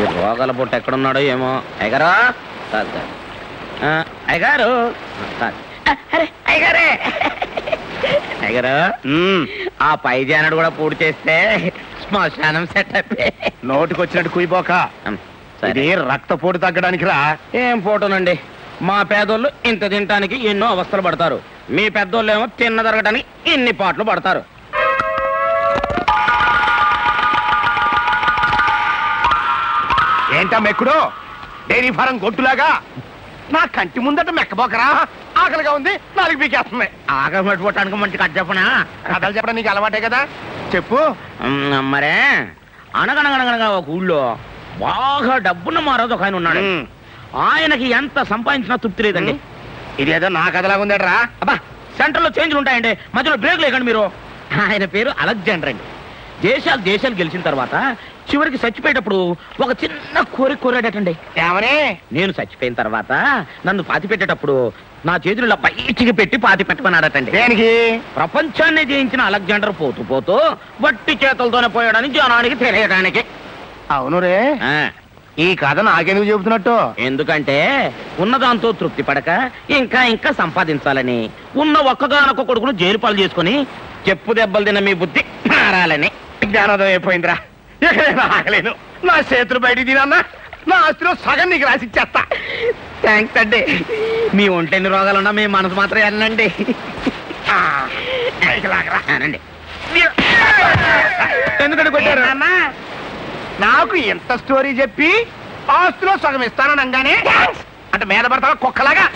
ఈ రోగాల పుట్ట ఎక్కడున్నాడో ఏమో. అయ్యగారు కాదు కాదు అయ్యగారు కాదు అరే అయ్యగారే అయ్యగారు ఆ పై జానడు కూడా పూర్తి చేస్తే శ్మశానం సెటప్ నోటికి వచ్చినట్టు కుయిపోక. ఇది రక్తపోటు తగ్గడానికి రా. ఏం పోటోనండి, మా పేదోళ్ళు ఇంత తినడానికి ఎన్నో అవస్థలు పడతారు, మీ పెద్దోళ్ళు ఏమో తిన్న తరగడానికి ఇన్ని పాటలు పడతారు. ఏంటా మెక్కుడు డైరీ ఫారం గొట్టులాగా నా కంటి ముందట మెక్కబోకరా? ఆకలిగా ఉంది, నాలుగు పీకేస్తుంది. ఆకలి పట్టుకోవటానికి మంచి కథ చెప్పనా? కథలు చెప్పడం నీకు అలవాటే కదా, చెప్పు మరే. అనగనగనగనగా ఒక ఊళ్ళో బాగా డబ్బున్న మా రోజు ఒక ఆయన ఉన్నాడు. ఆయనకి ఎంత సంపాదించినా తృప్తి లేదండి. ఇదేదో నా కథలాగా ఉందట్రా. అబ్బా సెంటర్లో చేంజ్లు ఉంటాయండి, మధ్యలో బ్రేక్ లేకండి మీరు. ఆయన పేరు అలెగ్జాండర్ అండి. దేశాలు దేశాలు గెలిచిన తర్వాత చివరికి చచ్చిపోయేటప్పుడు ఒక చిన్న కోరిక కోరాడటండి. ఏమని? నేను చచ్చిపోయిన తర్వాత నన్ను పాతి పెట్టేటప్పుడు నా చేతులు బయటికి పెట్టి పాతి పెట్టమన్నాడటండి. దేనికి? ప్రపంచాన్ని జయించిన అలెగ్జాండర్ పోతూ పోతూ వట్టి చేతులతోనే పోయాడని జనానికి తెలియడానికి. అవును రే, ఈ కథ నాకెందుకు చెబుతున్నట్టు? ఎందుకంటే ఉన్నదాంతో తృప్తి పడక ఇంకా ఇంకా సంపాదించాలని, ఉన్న ఒక్కగానొక్క కొడుకును జైలు పాలు చేసుకుని చెప్పు దెబ్బలు తిన్న మీ బుద్ధి మారాలని. జ్ఞానోదయం అయిపోయిందిరా, ఆగలేను. నా చేతులు బయటికి తినన్నా నా ఆస్తిలో సగం నీకు రాసిచ్చేస్తా. థ్యాంక్స్ అండి. మీ ఒంటెన్ని రోగాలున్నా మీ మనసు మాత్రం వెళ్ళండి. ఎందుకంటే కొట్టారు అన్నా? నాకు ఎంత స్టోరీ చెప్పి ఆస్తిలో సగం ఇస్తానని అనగానే అంటే మీద పడతా కుక్కలాగా.